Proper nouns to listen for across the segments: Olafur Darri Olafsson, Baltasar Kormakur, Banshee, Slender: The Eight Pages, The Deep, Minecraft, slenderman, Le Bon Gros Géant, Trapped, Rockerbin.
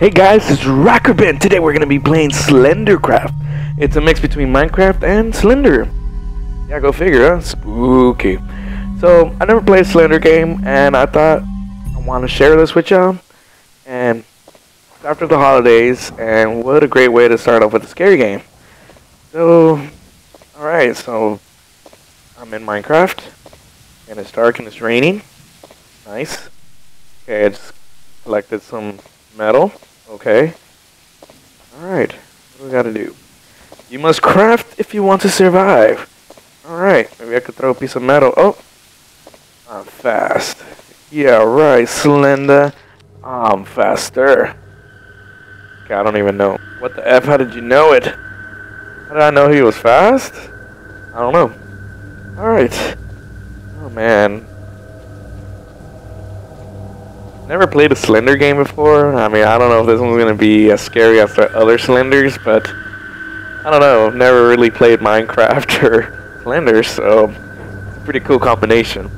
Hey guys, it's Rockerbin. Today we're gonna be playing Slendercraft. It's a mix between Minecraft and Slender. Yeah, go figure, huh? Spooky. So I never played a Slender game, and I thought I want to share this with y'all. And it's after the holidays, and what a great way to start off with a scary game. So, all right, so I'm in Minecraft, and it's dark and it's raining. Nice. Okay, I just collected some metal. Okay. Alright. What do we gotta do? You must craft if you want to survive. Alright. Maybe I could throw a piece of metal. Oh! I'm fast. Yeah, right, Slender. I'm faster. Okay, I don't even know. What the F? How did you know it? How did I know he was fast? I don't know. Alright. Oh, man. Never played a Slender game before. I mean, I don't know if this one's gonna be as scary as the other Slenders, but I don't know. Never really played Minecraft or Slender, so it's a pretty cool combination.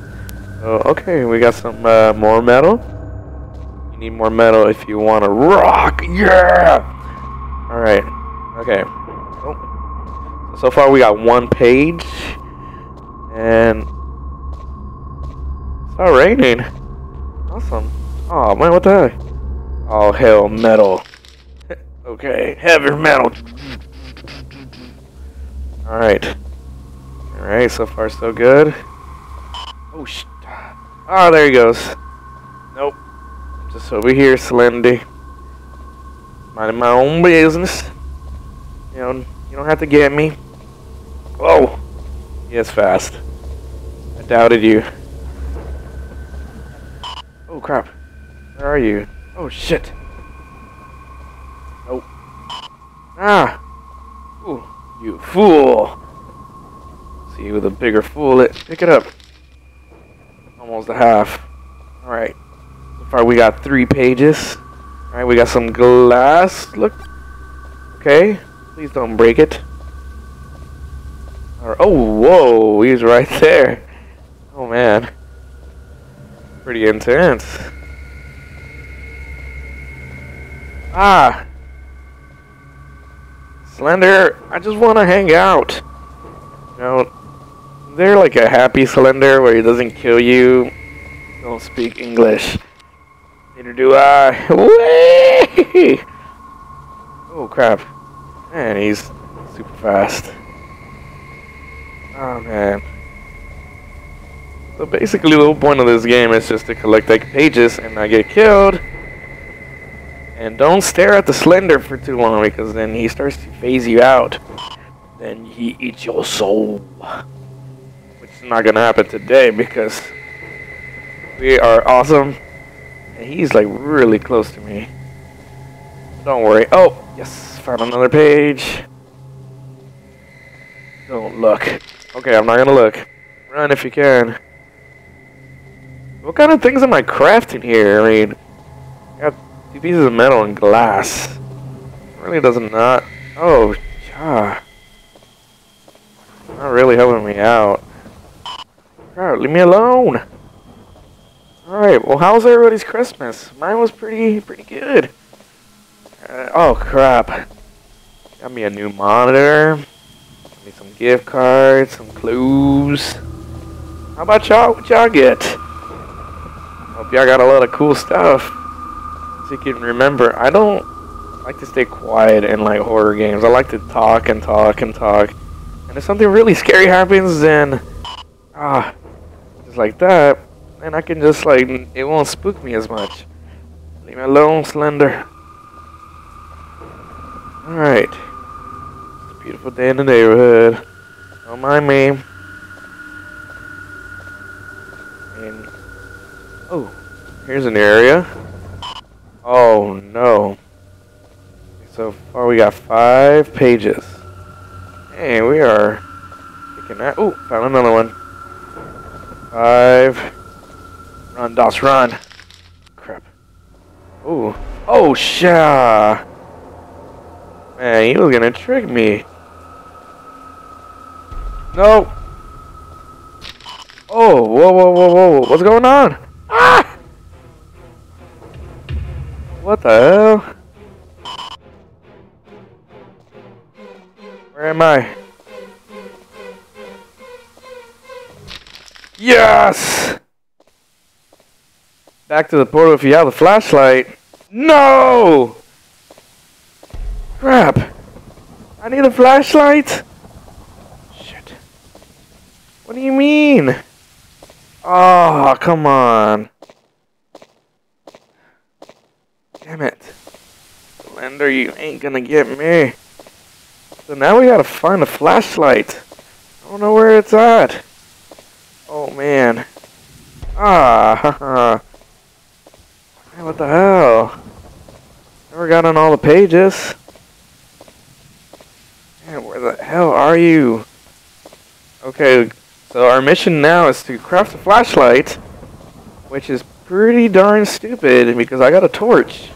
So, okay, we got some more metal. You need more metal if you want to rock. Yeah. All right. Okay. Oh. So far, we got one page, and it's not raining. Awesome. Oh man, what the heck? Oh, hell, metal. Okay, heavy metal. Alright. Alright, so far so good. Oh, sh. Ah, oh, there he goes. Nope. Just over here, Slendy. Minding my own business. You know, you don't have to get me. Whoa. He is fast. I doubted you. Oh, crap. Where are you? Oh shit! Nope. Ah! Ooh, you fool! See who the bigger fool is. Pick it up. Almost a half. All right. So far we got 3 pages. All right, we got some glass. Look. Okay. Please don't break it. All right. Oh, whoa! He's right there. Oh man. Pretty intense. Ah! Slender, I just want to hang out. You know, they're like a happy Slender where he doesn't kill you. Don't speak English. Neither do I. Whee! Oh, crap. Man, he's super fast. Oh, man. So basically the whole point of this game is just to collect like pages and not get killed. And don't stare at the Slender for too long, because then he starts to phase you out. Then he eats your soul. Which is not going to happen today, because we are awesome. And he's like really close to me. Don't worry. Oh, yes, found another page. Don't look. Okay, I'm not going to look. Run if you can. What kind of things am I crafting here? I mean, I got pieces of metal and glass. Really does not. Oh, yeah. Not really helping me out. God, leave me alone. All right. Well, how's everybody's Christmas? Mine was pretty good. Oh crap! Got me a new monitor. Got me some gift cards, some clues. How about y'all? What y'all get? Hope y'all got a lot of cool stuff. You can remember, I don't like to stay quiet in like horror games. I like to talk and talk and talk, and if something really scary happens, then just like that, and I can just like, it won't spook me as much. Leave me alone, Slender. All right, it's a beautiful day in the neighborhood. Don't mind me. And oh, here's an area. Oh no. So far we got 5 pages. Hey, we are picking that. Ooh, found another one. 5. Run, DOS, run. Crap. Ooh. Oh, sha. Man, he was gonna trick me. No. Oh, whoa, whoa, whoa, whoa. What's going on? Ah! What the hell? my. Yes! Back to the portal if you have the flashlight. No! Crap! I need a flashlight? Shit. What do you mean? Oh, come on. Damn it. Slender, you ain't gonna get me. So now we gotta find a flashlight. I don't know where it's at. Oh, man. Ah, haha. Man, what the hell? Never got on all the pages. Man, where the hell are you? Okay, so our mission now is to craft a flashlight, which is pretty darn stupid because I got a torch.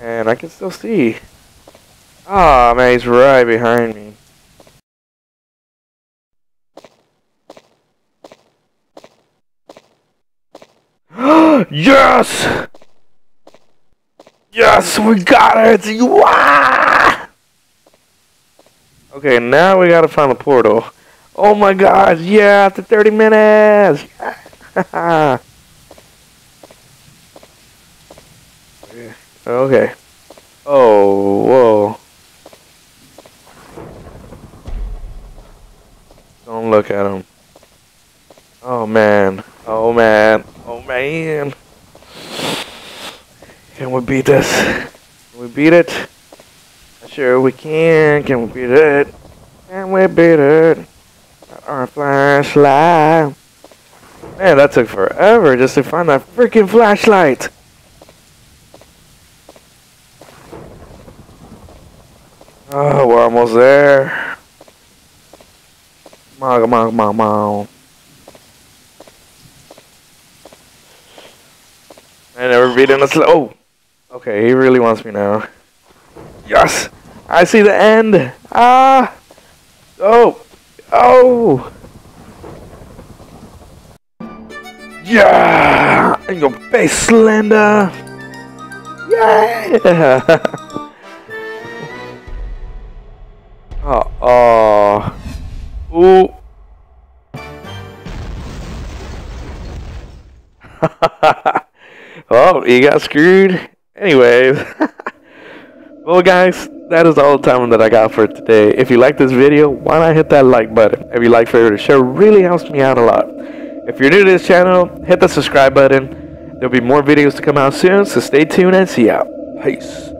And I can still see. Ah, man, he's right behind me. Yes! Yes, we got it! Wah! Okay, now we gotta find the portal. Oh my gosh, yeah, after 30 minutes! Okay. Oh, whoa. Don't look at him. Oh man. Oh man. Oh man. Can we beat this? Can we beat it? Sure we can. Can we beat it? Can we beat it? Our flashlight. Man, that took forever just to find that freaking flashlight. Oh, we're almost there. Come on, come on, come on, come on. I never beat in a slow. Oh, okay, he really wants me now. Yes, I see the end. Ah, oh, oh, yeah, in your face, Slender. Yeah. Oh. Ooh. Well, you got screwed. Anyways. Well, guys, that is all the time that I got for today. If you like this video, why not hit that like button? If you like, favorite, or share, really helps me out a lot. If you're new to this channel, hit the subscribe button. There'll be more videos to come out soon, so stay tuned and see ya. Peace.